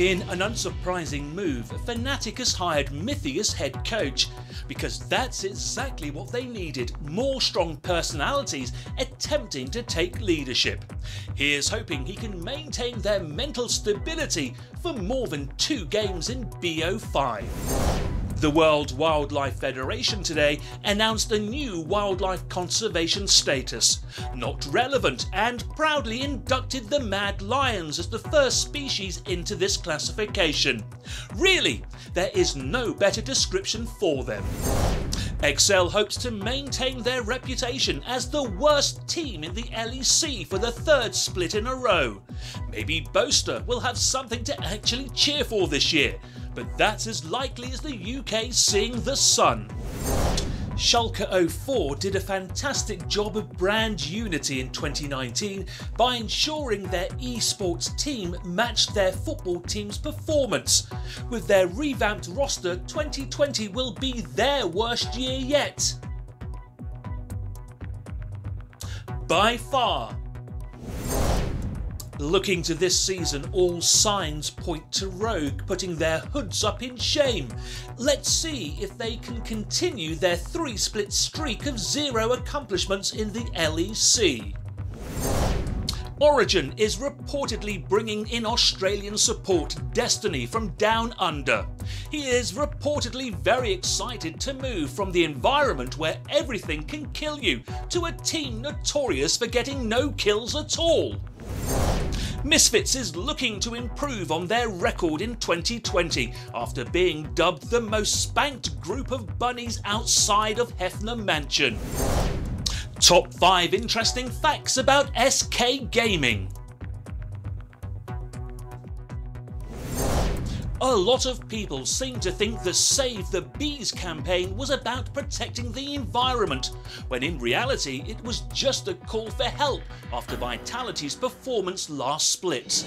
In an unsurprising move, Fnatic has hired Mithy as head coach, because that's exactly what they needed, more strong personalities attempting to take leadership. Here's hoping he can maintain their mental stability for more than 2 games in BO5. The World Wildlife Federation today announced a new wildlife conservation status, not relevant, and proudly inducted the Mad Lions as the first species into this classification. Really, there is no better description for them. Excel hopes to maintain their reputation as the worst team in the LEC for the 3rd split in a row. Maybe Boaster will have something to actually cheer for this year, but that's as likely as the UK seeing the sun. Schalke 04 did a fantastic job of brand unity in 2019 by ensuring their esports team matched their football team's performance. With their revamped roster, 2020 will be their worst year yet. By far. Looking to this season, all signs point to Rogue putting their hoods up in shame. Let's see if they can continue their 3-split streak of 0 accomplishments in the LEC. Origin is reportedly bringing in Australian support Destiny from down under. He is reportedly very excited to move from the environment where everything can kill you to a team notorious for getting no kills at all. Misfits is looking to improve on their record in 2020 after being dubbed the most spanked group of bunnies outside of Hefner Mansion. Top 5 interesting facts about SK Gaming. A lot of people seem to think the Save the Bees campaign was about protecting the environment, when in reality it was just a call for help after Vitality's performance last split.